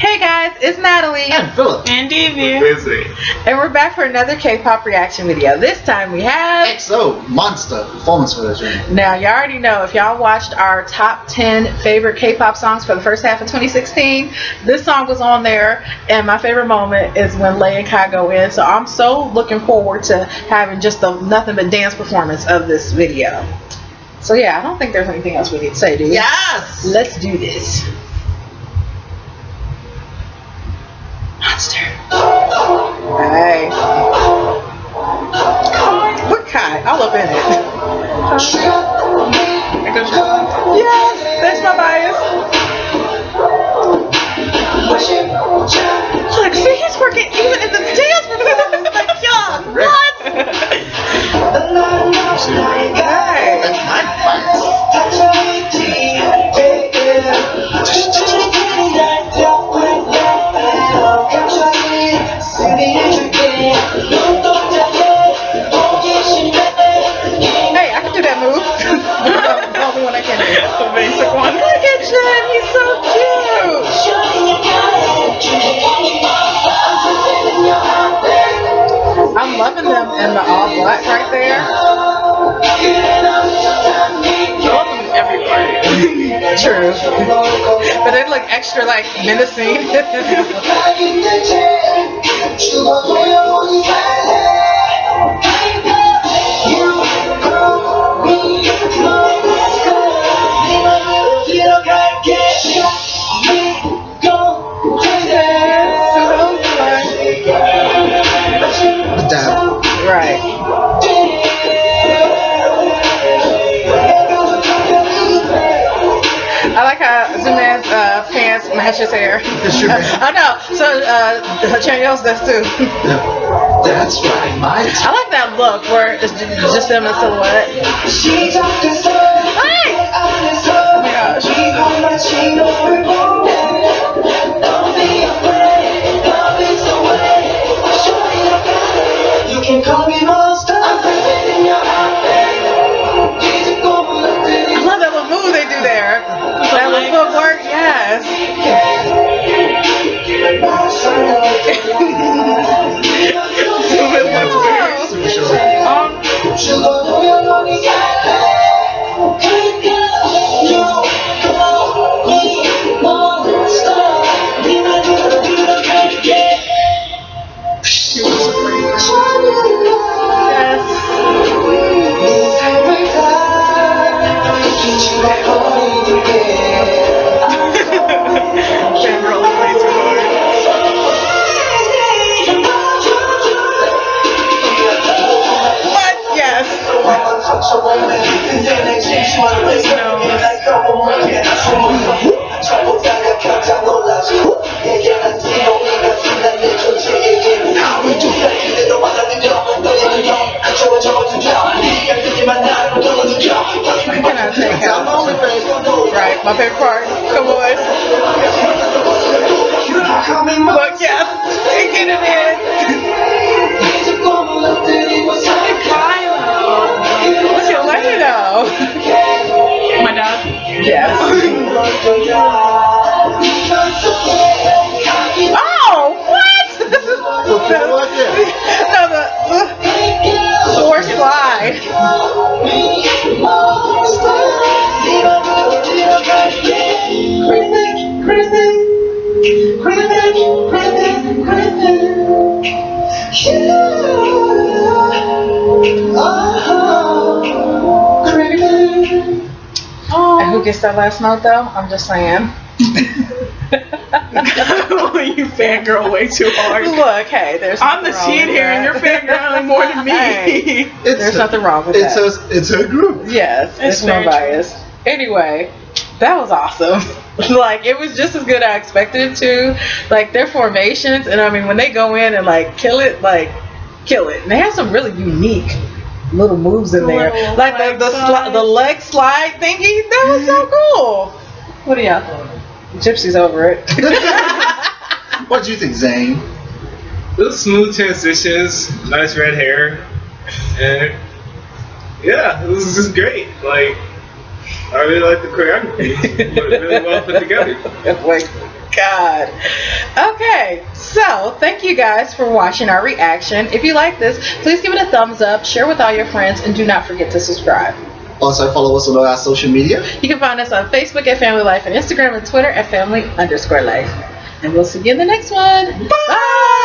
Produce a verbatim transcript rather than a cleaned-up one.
Hey guys, it's Natalie and Philip and D V, and we're back for another K-pop reaction video. This time we have X O Monster performance version. Now you already know, if y'all watched our top ten favorite K-pop songs for the first half of twenty sixteen, this song was on there, and my favorite moment is when Lay and Kai go in. So I'm so looking forward to having just a nothing but dance performance of this video. So yeah, I don't think there's anything else we need to say, do we? Yes! Let's do this. Monster. Alright. Put Kai all up in it. Yes! That's my bias. Look, see, he's working even in the dance performance. Like, y'all, what? And the all black right there. Everywhere. True. But they look extra like menacing. Right. I like how Zane's uh, pants match his hair. I know. So uh, Chan Yellow's does too. That's right. My I like that look where it's just them in silhouette. Hey! Oh my gosh. You call me Monster. I'm in your I love that little move they do there. That little footwork, yes. Right, my favorite part. Come on. Look, yes. Get it in. Look at Lay though. My dog? Yes. Oh, what? No, the horse slide. And who gets that last note though? I'm just saying. You fangirl way too hard. Look, hey, there's I'm the cheat here that. And you're fangirling more than me. Hey, there's a, nothing wrong with it's that. A, it's a group. Yes, it's no bias. True. Anyway, that was awesome. Like, it was just as good as I expected it to. Like, their formations, and I mean, when they go in and, like, kill it, like, kill it. And they have some really unique little moves in there. Little like, the the, sli the leg slide thingy, that was so cool. What do y'all think? Gypsy's over it. What do you think, Zane? Those smooth transitions, nice red hair, and, yeah, it was just great. Like... I really like the choreography. It was really well put together. Wait. God. Okay, so thank you guys for watching our reaction. If you like this, please give it a thumbs up, share with all your friends, and do not forget to subscribe. Also, follow us on all our social media. You can find us on Facebook at Family Life and Instagram and Twitter at Family underscore Life. And we'll see you in the next one. Bye! Bye.